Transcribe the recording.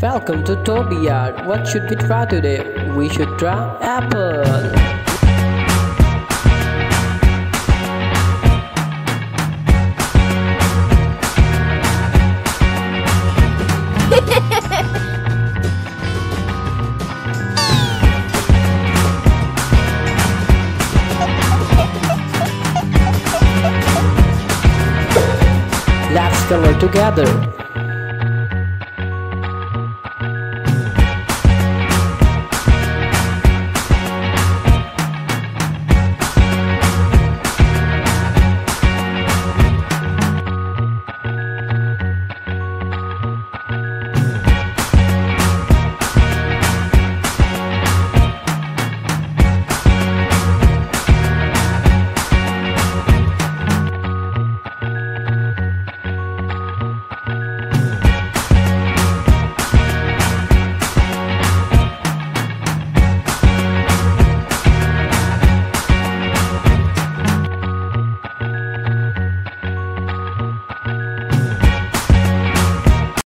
Welcome to Tobi Art. What should we try today? We should try apple. Let's color together.